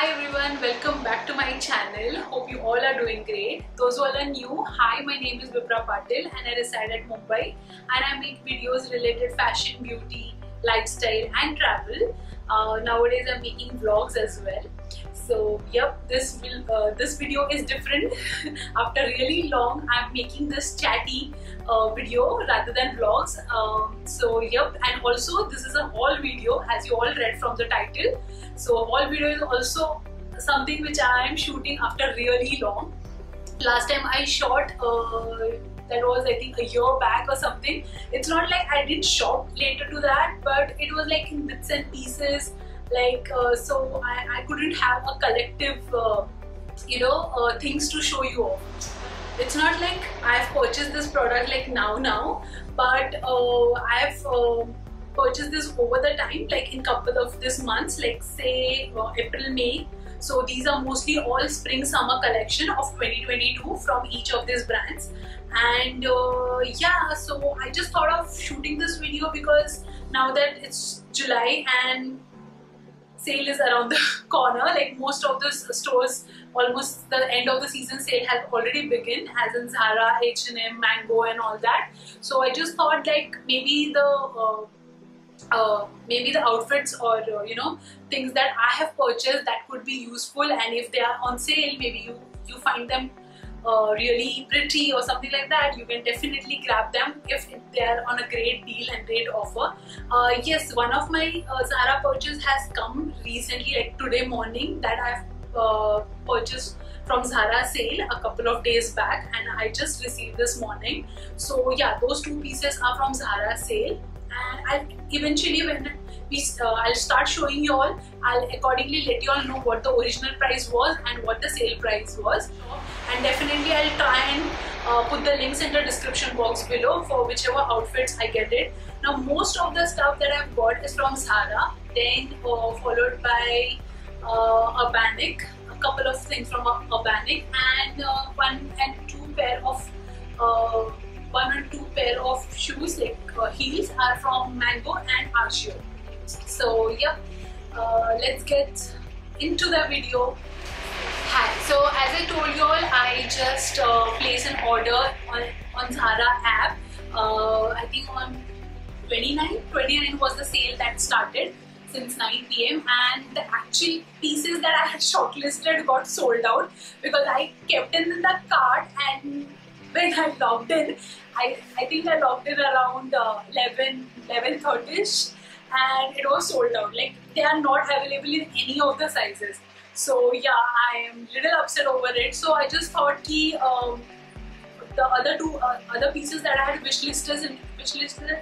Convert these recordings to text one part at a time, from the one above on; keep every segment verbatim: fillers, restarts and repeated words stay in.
Hi everyone, welcome back to my channel. Hope you all are doing great. Those who all are new, hi, my name is Vipra Patil and I reside at Mumbai and I make videos related fashion, beauty, lifestyle and travel. Uh, nowadays I'm making vlogs as well. So yep, this will uh, this video is different. After really long, I'm making this chatty uh, video rather than vlogs. Um, so yep, and also this is a haul video, as you all read from the title. So a haul video is also something which I am shooting after really long. Last time I shot. Uh, That was, I think, a year back or something. It's not like I didn't shop later to that, but it was like in bits and pieces. Like, uh, so I, I couldn't have a collective, uh, you know, uh, things to show you all. It's not like I've purchased this product like now, now, but uh, I've uh, purchased this over the time, like in couple of this months, like say uh, April, May. So these are mostly all spring summer collection of twenty twenty-two from each of these brands. And uh, yeah, so I just thought of shooting this video because now that it's July and sale is around the corner, like most of the stores, almost the end of the season sale has already begun, as in Zara, H and M, Mango and all that. So I just thought like maybe the uh, Uh, maybe the outfits or uh, you know, things that I have purchased that could be useful, and if they are on sale, maybe you you find them uh, really pretty or something like that, you can definitely grab them if they are on a great deal and great offer. Uh, yes, one of my uh, Zara purchase has come recently, like today morning, that I've uh, purchased from Zara sale a couple of days back, and I just received this morning. So yeah, those two pieces are from Zara sale. And I'll eventually, when we, uh, I'll start showing you all, I'll accordingly let you all know what the original price was and what the sale price was. And definitely I'll try and uh, put the links in the description box below for whichever outfits I get it. Now most of the stuff that I've bought is from Zara, then uh, followed by uh, Urbanic, a couple of things from Urbanic, and uh, one and two pair of uh, one or two pair of shoes, like uh, heels, are from Mango and Ajio. So yep, uh, let's get into the video. Hi, so as I told you all, I just uh, placed an order on, on Zara app. uh, I think on twenty-nine was the sale that started since nine P M and the actual pieces that I had shortlisted got sold out because I kept them in the cart, and when I logged in, I, I think I logged in around uh, eleven, eleven thirty-ish, and it was sold out. Like, they are not available in any of the sizes. So yeah, I am little upset over it. So I just thought ki, um, the other two uh, other pieces that I had wish listed in wish listed,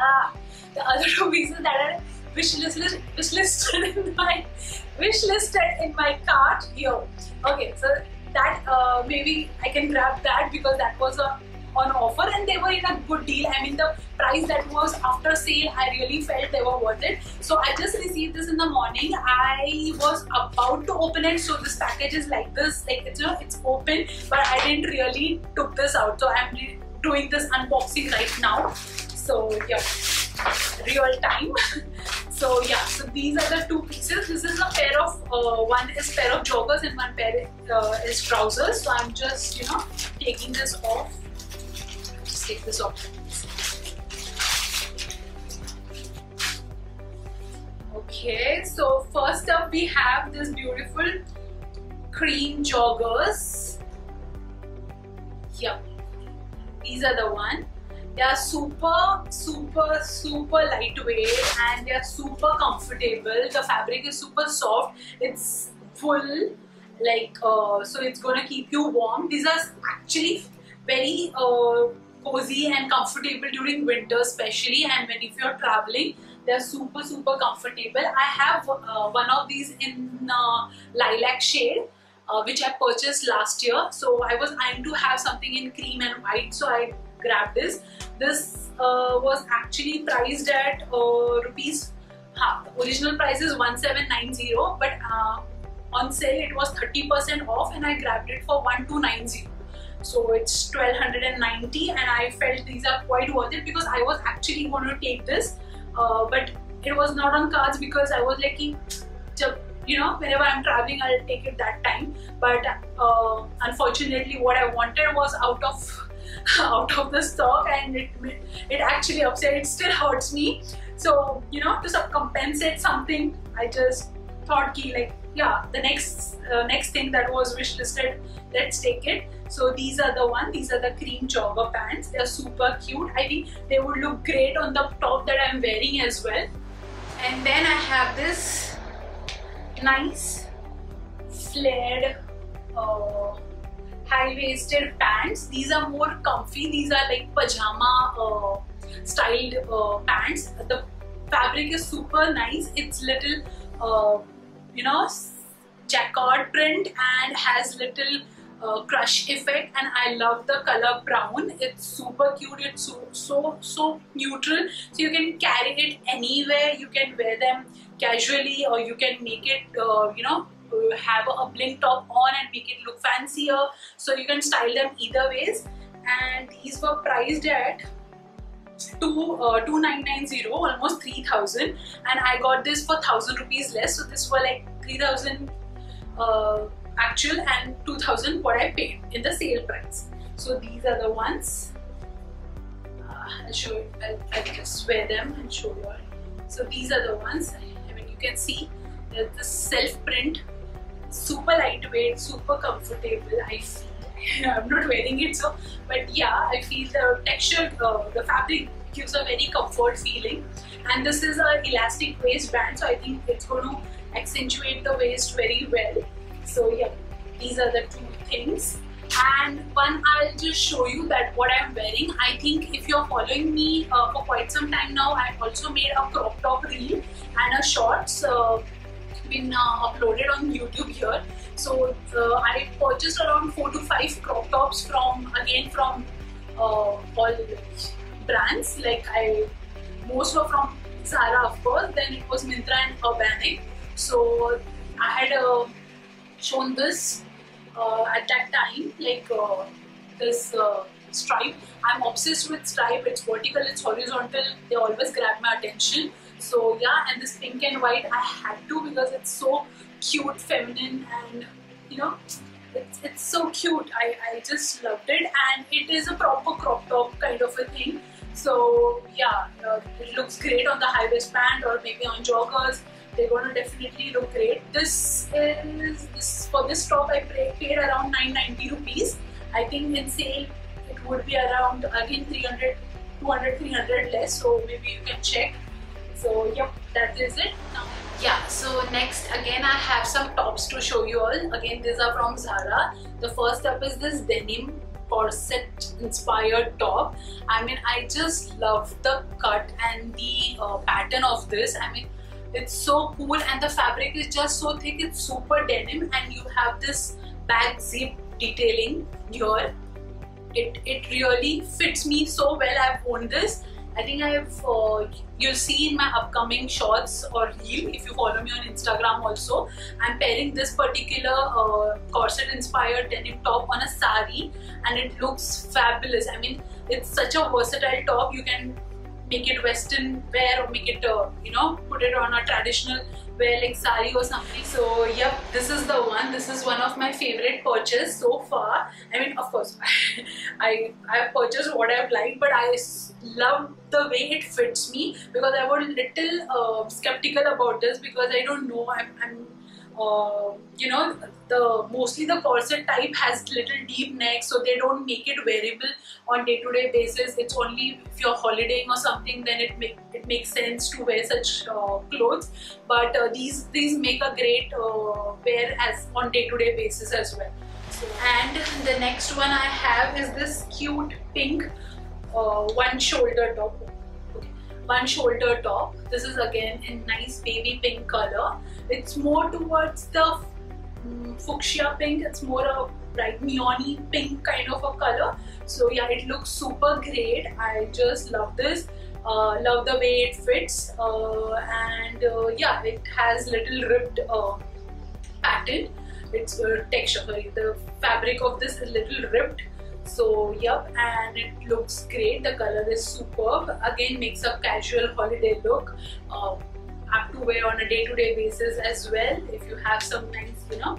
ah, the other two pieces that I had wish listed wish listed in my wish listed in my cart here. Okay, so that uh, maybe I can grab that because that was a, on offer and they were in a good deal. I mean, the price that was after sale, I really felt they were worth it. So I just received this in the morning. I was about to open it. So this package is like this, like it's, you know, it's open, but I didn't really took this out. So I'm doing this unboxing right now. So yeah, real time. So yeah, so these are the two pieces. This is a pair of, uh, one is pair of joggers and one pair uh, is trousers. So I'm just, you know, taking this off. Just take this off. Okay, so first up we have this beautiful cream joggers. Yeah, these are the one. They are super, super, super lightweight and they are super comfortable. The fabric is super soft. It's full, like, uh, so it's gonna keep you warm. These are actually very uh, cozy and comfortable during winter especially, and when if you're traveling, they're super, super comfortable. I have uh, one of these in uh, lilac shade. Uh, which I purchased last year, so I was eyeing to have something in cream and white, so I grabbed this. This uh, was actually priced at uh, rupees, ha, the original price is one seven nine zero, but uh, on sale it was thirty percent off and I grabbed it for one two nine zero. So it's twelve ninety and I felt these are quite worth it because I was actually going to take this, uh, but it was not on cards because I was like, you know, whenever I'm traveling, I'll take it that time. But uh, unfortunately, what I wanted was out of out of the stock, and it it actually upset. It still hurts me. So you know, to sort of compensate something, I just thought ki like yeah, the next uh, next thing that was wish listed, let's take it. So these are the one. These are the cream jogger pants. They are super cute. I think they would look great on the top that I'm wearing as well. And then I have this nice flared uh, high-waisted pants. These are more comfy. These are like pajama uh, styled uh, pants. The fabric is super nice. It's little, uh, you know, jacquard print and has little Uh, crush effect, and I love the color brown. It's super cute. It's so so so neutral, so you can carry it anywhere. You can wear them casually, or you can make it uh, you know, have a, a bling top on and make it look fancier. So you can style them either ways, and these were priced at two uh, two nine nine zero, almost three thousand, and I got this for thousand rupees less. So this were like three thousand uh, actual and two thousand what I paid in the sale price. So these are the ones. Uh, I'll show you. I'll, I'll just wear them and show you all. So these are the ones. I mean, you can see that the self print, super lightweight, super comfortable. I feel I'm not wearing it so, but yeah, I feel the texture, uh, the fabric gives a very comfort feeling. And this is an elastic waistband, so I think it's going to accentuate the waist very well. So yeah, these are the two things, and one I'll just show you that what I'm wearing. I think if you're following me uh, for quite some time now, I've also made a crop top reel and a shorts uh, been uh, uploaded on YouTube here. So uh, I purchased around four to five crop tops from again from uh, all brands. Like I most were from Zara, of course. Then it was Myntra and Urbanic. So I had a shown this uh, at that time, like uh, this uh, stripe. I'm obsessed with stripe. It's vertical, it's horizontal, they always grab my attention. So yeah, and this pink and white I had to, because it's so cute, feminine, and you know, it's, it's so cute. I, I just loved it, and it is a proper crop top kind of a thing. So yeah, uh, it looks great on the high waistband or maybe on joggers. They're going to definitely look great. This is this for this top I paid around nine ninety rupees. I think in sale it would be around again three hundred, two hundred, three hundred less. So maybe you can check. So yep, that is it. Now, yeah. So next again I have some tops to show you all. Again, these are from Zara. The first up is this denim corset inspired top. I mean, I just love the cut and the uh, pattern of this. I mean, it's so cool, and the fabric is just so thick. It's super denim, and you have this back zip detailing here. It it really fits me so well. I've worn this. I think I've uh, you'll see in my upcoming shorts or reel if you follow me on Instagram. Also, I'm pairing this particular uh, corset-inspired denim top on a sari, and it looks fabulous. I mean, it's such a versatile top. You can make it western wear, or make it uh, you know, put it on a traditional wear like sari or something. So yep, this is the one. This is one of my favorite purchases so far. I mean, of course I I purchased what I've liked, but I love the way it fits me, because I was little uh, skeptical about this, because I don't know. I'm, I'm uh, you know, the mostly the corset type has little deep neck, so they don't make it wearable on day-to-day basis. It's only if you're holidaying or something, then it make, it makes sense to wear such uh, clothes. But uh, these these make a great uh, wear as on day-to-day basis as well. So, and the next one I have is this cute pink uh, one shoulder top. Okay, one shoulder top. This is again in nice baby pink color. It's more towards the fuchsia pink. It's more a bright neon-y pink kind of a color. So yeah, it looks super great. I just love this. Uh, love the way it fits, uh, and uh, yeah, it has little ribbed uh, pattern. It's uh, texture. Sorry, the fabric of this is little ribbed. So yep, and it looks great. The color is superb. Again, makes a casual holiday look. Uh, have to wear on a day-to-day basis as well. If you have sometimes, you know,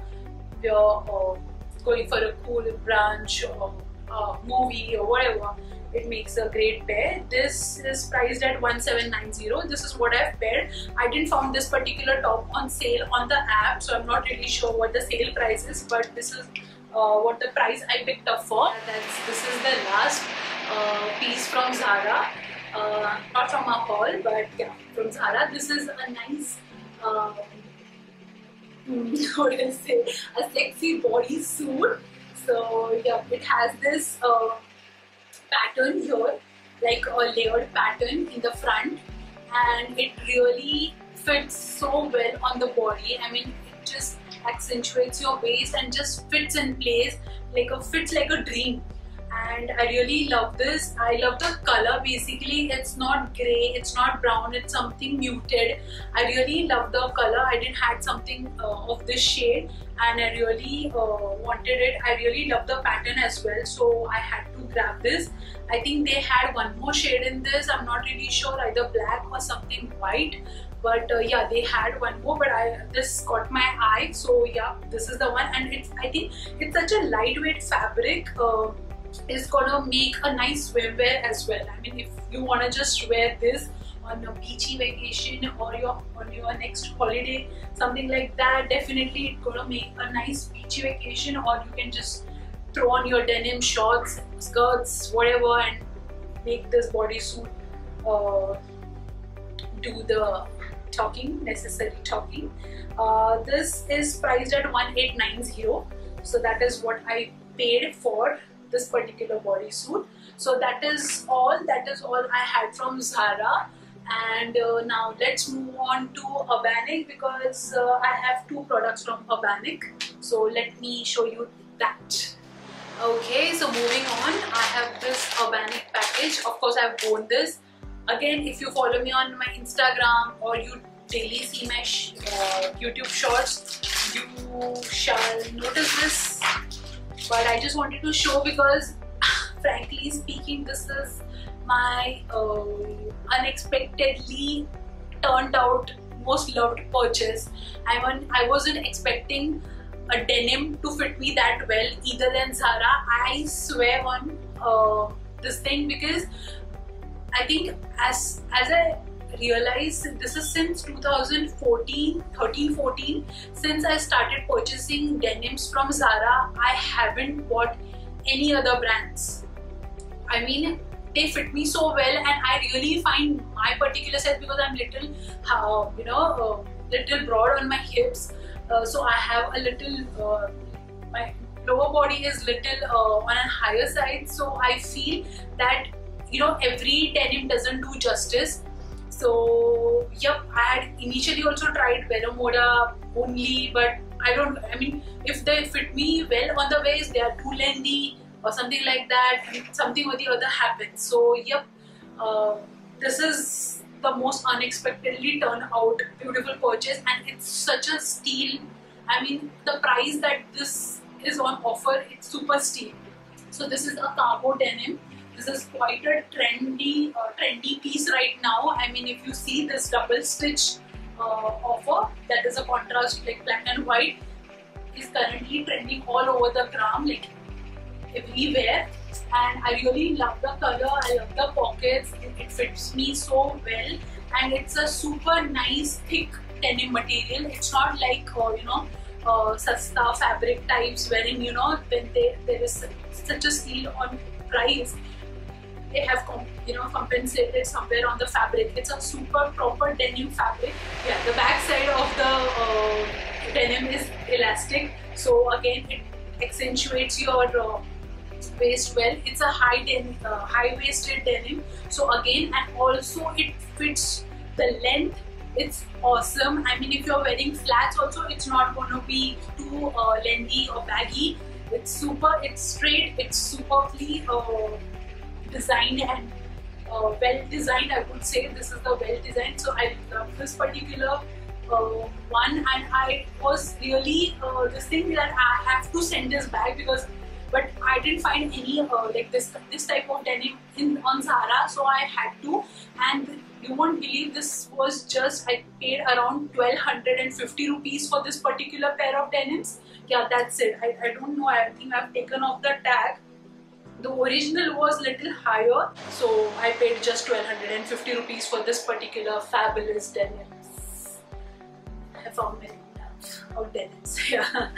you're uh, going for a cool brunch or a movie or whatever, it makes a great pair. This is priced at one seven nine zero. This is what I've paired. I didn't found this particular top on sale on the app, so I'm not really sure what the sale price is, but this is uh, what the price I picked up for. That's, this is the last uh, piece from Zara. Uh, not from our haul, but yeah, from Zara. This is a nice, um, what do I say, a sexy bodysuit. So yeah, it has this uh, pattern here, like a layered pattern in the front, and it really fits so well on the body. I mean, it just accentuates your waist and just fits in place, like a fits like a dream. And I really love this. I love the color. Basically, it's not grey, it's not brown, it's something muted. I really love the color. I didn't had something uh, of this shade, and I really uh, wanted it. I really love the pattern as well, so I had to grab this. I think they had one more shade in this. I'm not really sure, either black or something white. But uh, yeah, they had one more, but I this caught my eye. So yeah, this is the one, and it's I think it's such a lightweight fabric. Uh, It's gonna make a nice swimwear as well. I mean, if you wanna just wear this on a beachy vacation or your on your next holiday, something like that, definitely it's gonna make a nice beachy vacation. Or you can just throw on your denim shorts, skirts, whatever, and make this bodysuit uh, do the talking, necessary talking. Uh, this is priced at one eight nine zero, so that is what I paid for this particular bodysuit. So that is all that is all I had from Zara, and uh, now let's move on to Urbanic, because uh, I have two products from Urbanic, so let me show you that. Okay, so moving on, I have this Urbanic package. Of course, I've worn this again. If you follow me on my Instagram or you daily see my sh uh, YouTube shorts, you shall notice this. But I just wanted to show because, frankly speaking, this is my uh, unexpectedly turned out most loved purchase. I, mean, I wasn't expecting a denim to fit me that well either than Zara. I swear on uh, this thing, because I think as, as I realized, this is since twenty fourteen, thirteen fourteen, since I started purchasing denims from Zara, I haven't bought any other brands. I mean, they fit me so well, and I really find my particular size, because I'm little, uh, you know, uh, little broad on my hips, uh, so I have a little, uh, my lower body is little uh, on a higher side, so I feel that, you know, every denim doesn't do justice. So yep, I had initially also tried Velomoda only, but I don't, I mean, if they fit me well on the waist, they are too lengthy or something like that, something or the other happens. So yep, uh, this is the most unexpectedly turned out beautiful purchase, and it's such a steal. I mean, the price that this is on offer, it's super steal. So this is a cargo denim. This is quite a trendy, uh, trendy piece right now. I mean, if you see this double stitch uh, offer, that is a contrast like black and white, is currently trending all over the ground, like everywhere. And I really love the color. I love the pockets. It, it fits me so well, and it's a super nice thick denim material. It's not like uh, you know uh, sasta fabric types, wherein you know when they, there is such a steal on price. They have you know compensated somewhere on the fabric. It's a super proper denim fabric. Yeah, the back side of the uh, denim is elastic, so again it accentuates your uh, waist well. It's a high den uh, high waisted denim, so again, and also it fits the length. It's awesome. I mean, if you're wearing flats also, it's not going to be too uh, lengthy or baggy. It's super, it's straight, it's superbly uh, designed and uh, well designed, I would say. This is the well designed, so I love this particular uh, one, and I was really uh, this thing that I have to send this back, because but I didn't find any uh, like this this type of denim in on Zara, so I had to. And You won't believe this was just, I paid around twelve hundred fifty rupees for this particular pair of denims. Yeah, that's it. I, I don't know, I think I've taken off the tag. The original was little higher, so I paid just twelve hundred fifty rupees for this particular fabulous denims. I found many of denims, yeah.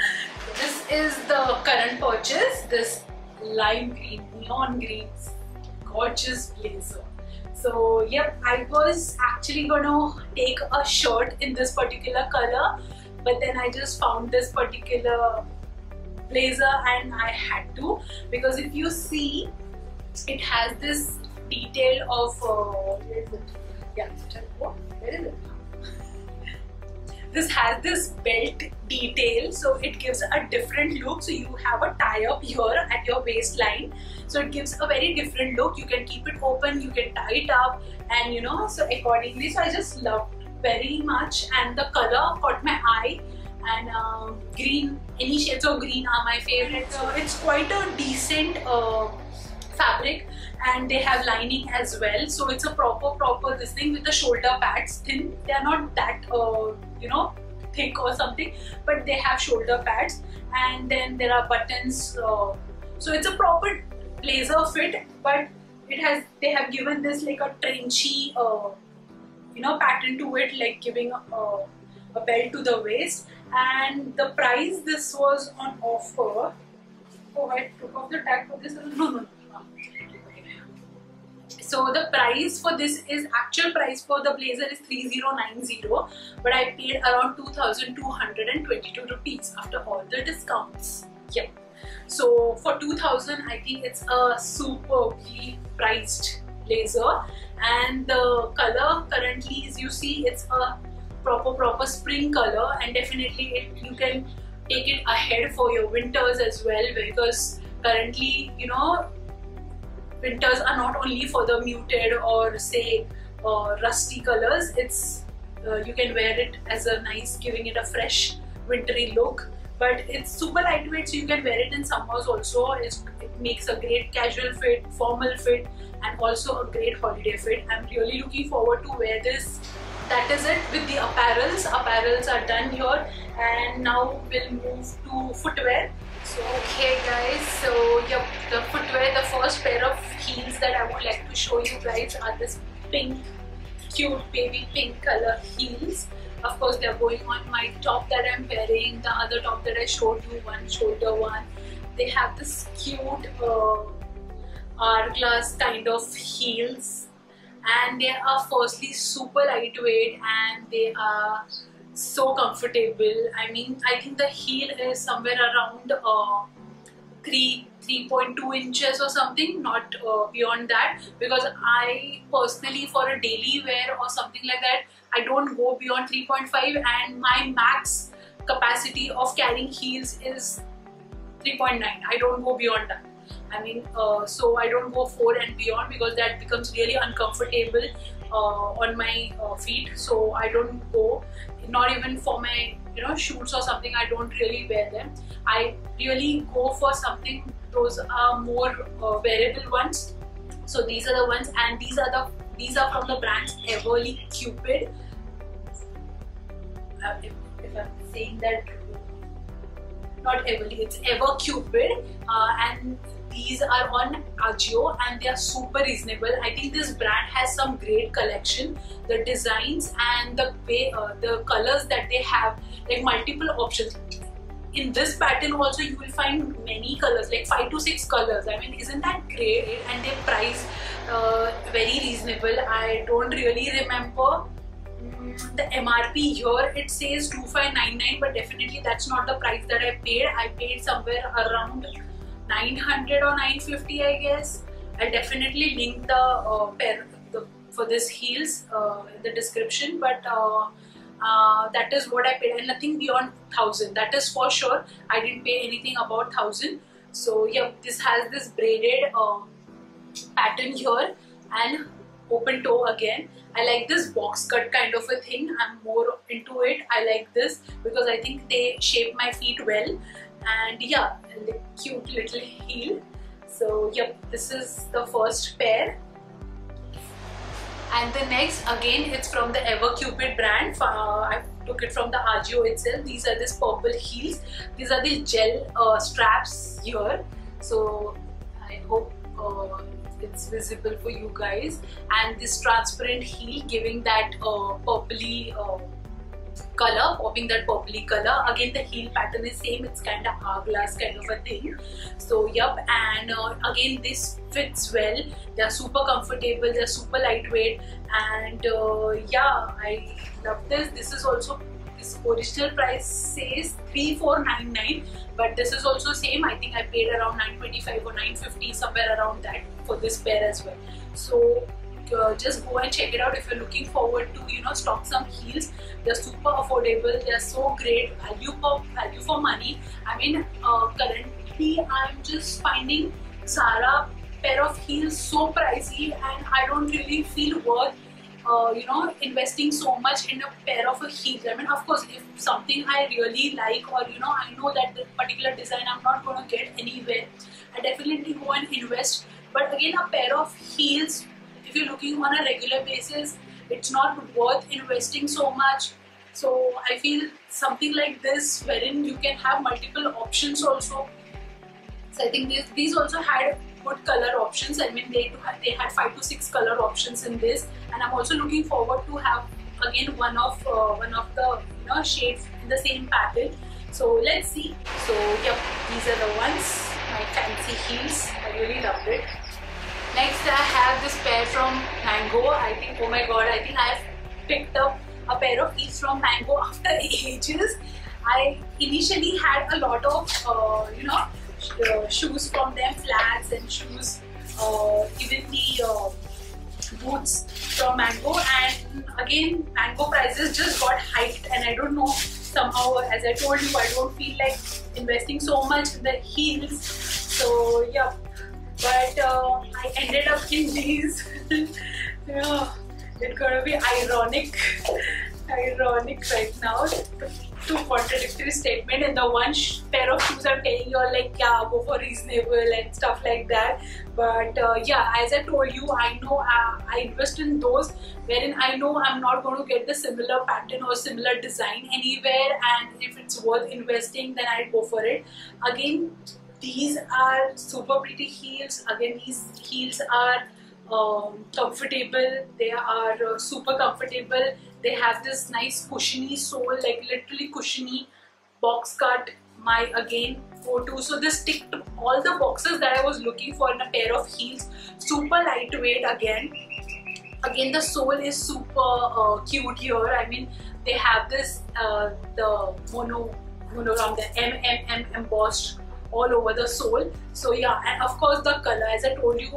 This is the current purchase, this lime green, neon green, gorgeous blazer. So yep, I was actually gonna take a shirt in this particular color, but then I just found this particular blazer and I had to, because if you see, it has this detail of uh, where is it? Yeah, where is it? This has this belt detail, so it gives a different look. So you have a tie up here at your waistline, so it gives a very different look. You can keep it open, you can tie it up, and you know, so accordingly. So I just loved very much, and the color caught my eye. And uh, green, any shades of green are my favorite. So it's quite a decent uh, fabric, and they have lining as well. So it's a proper, proper this thing with the shoulder pads. Thin, they are not that uh, you know, thick or something, but they have shoulder pads, and then there are buttons. Uh, so it's a proper blazer fit, but it has they have given this like a trenchy, uh, you know, pattern to it, like giving a, a belt to the waist. And the price, this was on offer. Oh, I took off the tag for this. No, no, no. So the price for this is, actual price for the blazer is three thousand ninety, but I paid around two thousand two hundred twenty-two rupees after all the discounts. Yeah. So for two thousand, I think it's a superbly priced blazer, and the color currently is, you see, it's a proper proper spring color, and definitely it, you can take it ahead for your winters as well, because currently, you know, winters are not only for the muted or say uh, rusty colors. It's uh, you can wear it as a nice, giving it a fresh wintry look, but it's super lightweight, so you can wear it in summers also. It's, it makes a great casual fit, formal fit, and also a great holiday fit. I'm really looking forward to wear this. That is it with the apparels. Apparels are done here, and now we'll move to footwear. So okay guys, so yeah, the footwear, the first pair of heels that I would like to show you guys are this pink, cute baby pink color heels. Of course, they're going on my top that I'm wearing, the other top that I showed you, one shoulder one. They have this cute uh, hourglass kind of heels. And they are firstly super lightweight, and they are so comfortable. I mean, I think the heel is somewhere around uh, three, three point two inches or something, not uh, beyond that, because I personally, for a daily wear or something like that, I don't go beyond three point five, and my max capacity of carrying heels is three point nine. I don't go beyond that. I mean, uh, so I don't go four and beyond, because that becomes really uncomfortable uh, on my uh, feet. So I don't go, not even for my, you know, shoots or something, I don't really wear them. I really go for something, those are more uh, wearable ones. So these are the ones, and these are the these are from the brands Ever Cupid. Uh, if, if I'm saying that, not Ever, it's Ever Cupid, uh, and these are on Ajio, and they are super reasonable. I think this brand has some great collection. The designs and the way, uh, the colors that they have, like multiple options. In this pattern also, you will find many colors, like five to six colors. I mean, isn't that great? And they price uh, very reasonable. I don't really remember the M R P here. It says two thousand five hundred ninety-nine, but definitely that's not the price that I paid. I paid somewhere around nine hundred or nine fifty, I guess. I'll definitely link the uh, pair the, for this heels uh, in the description, but uh, uh, that is what I paid, and nothing beyond thousand, that is for sure. I didn't pay anything about thousand. So yeah, this has this braided uh, pattern here and open toe again. I like this box cut kind of a thing. I'm more into it. I like this because I think they shape my feet well. And yeah, the cute little heel. So yep, this is the first pair. And the next, again, it's from the Ever Cupid brand. Uh, I took it from the Ajio itself. These are these purple heels. These are the gel uh, straps here. So I hope uh, it's visible for you guys. And this transparent heel giving that uh, purpley uh, color, popping that purpley color. Again, the heel pattern is same. It's kind of hourglass kind of a thing. So yep, and uh, again this fits well. They are super comfortable. They are super lightweight, and uh, yeah, I love this. This is also, this original price says three four nine nine, but this is also same. I think I paid around nine twenty-five or nine fifty, somewhere around that, for this pair as well. So Uh, just go and check it out if you're looking forward to, you know, stock some heels. They're super affordable. They're so great value for value for money. I mean, uh, currently I'm just finding Zara pair of heels so pricey, and I don't really feel worth uh, you know, investing so much in a pair of a heels. I mean, of course, if something I really like, or you know, I know that the particular design I'm not going to get anywhere, I definitely go and invest. But again, a pair of heels, if you're looking on a regular basis, it's not worth investing so much. So I feel something like this, wherein you can have multiple options also. So I think these, these also had good color options. I mean, they, they had five to six color options in this, and I'm also looking forward to have again one of uh, one of the, you know, shades in the same pattern. So let's see. So yep, these are the ones, my fancy heels. I really loved it. Next, I have this pair from Mango. I think, oh my god, I think I've picked up a pair of heels from Mango after ages. I initially had a lot of, uh, you know, uh, shoes from them, flats and shoes, uh, even the uh, boots from Mango. And again, Mango prices just got hiked, and I don't know, somehow, as I told you, I don't feel like investing so much in the heels. So yeah. But uh, I ended up in these. Yeah, it's gonna be ironic, ironic right now. Two contradictory statements, and the one sh pair of shoes I'm telling you all like, yeah, go for reasonable and stuff like that. But uh, yeah, as I told you, I know uh, I invest in those wherein I know I'm not going to get the similar pattern or similar design anywhere, and if it's worth investing, then I'll go for it. Again, these are super pretty heels. Again, these heels are um, comfortable. They are uh, super comfortable. They have this nice cushiony sole, like literally cushiony box cut. My again go-to. So this ticked all the boxes that I was looking for in a pair of heels. Super lightweight again. Again, the sole is super uh, cute here. I mean, they have this uh, the mono monogram, the M M M embossed all over the sole. So yeah, and of course the color, as I told you,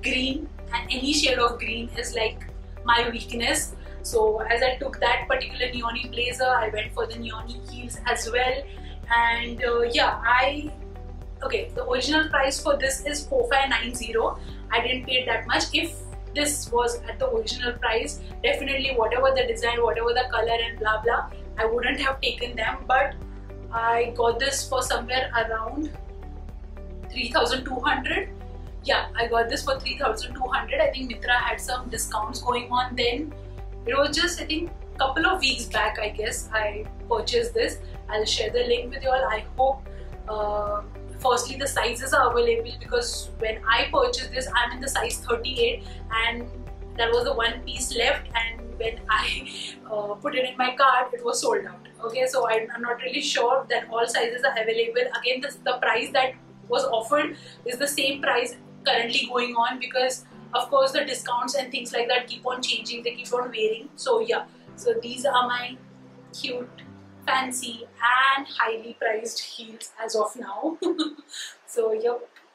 green, and any shade of green is like my weakness. So as I took that particular neon-y blazer, I went for the neon-y heels as well. And uh, yeah, I okay, the original price for this is four five nine zero. I didn't pay that much. If this was at the original price, definitely whatever the design, whatever the color and blah blah, I wouldn't have taken them. But I got this for somewhere around three thousand two hundred. Yeah, I got this for three thousand two hundred. I think Myntra had some discounts going on then. It was just, I think, a couple of weeks back, I guess, I purchased this. I'll share the link with you all. I hope, uh, firstly, the sizes are available, because when I purchased this, I'm in the size thirty-eight, and that was the one piece left, and when I uh, put it in my cart, it was sold out. Okay, so I'm, I'm not really sure that all sizes are available. Again, this, the price that was offered is the same price currently going on, because of course the discounts and things like that keep on changing, they keep on varying. So yeah, so these are my cute, fancy and highly priced heels as of now. So yep.